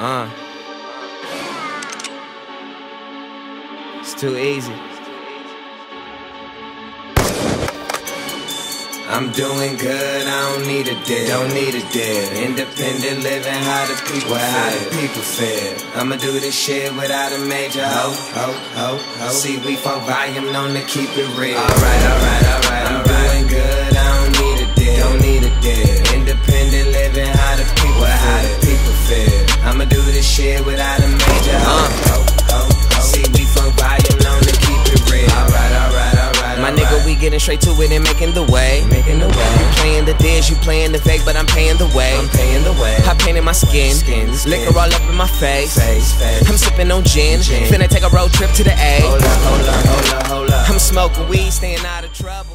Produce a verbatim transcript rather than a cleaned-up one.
Uh. It's too easy. I'm doing good, I don't need a deal, don't need a deal. Independent living, how the people how the people feel. I'ma do this shit without a major ho, ho, ho, ho. See, we Funk Volume known to keep it real. Alright, alright, alright, I'm doing good, I don't need a deal, don't need a deal. Independent living, how the people how the people feel. I'ma do this shit without a major ho, ho, ho, ho. See, we Funk Volume known to keep it real. Alright, alright, alright, my nigga, we getting straight to it and making the way. Making the way. You playing the dish, you playing the fake, but I'm paying the way. I'm paying the way. I painted my skin, skin, skin. Liquor all up in my face. Face, face. I'm sipping on gin. gin. Finna take a road trip to the A. Hold up, hold up, hold up, hold up. I'm smoking weed, staying out of trouble.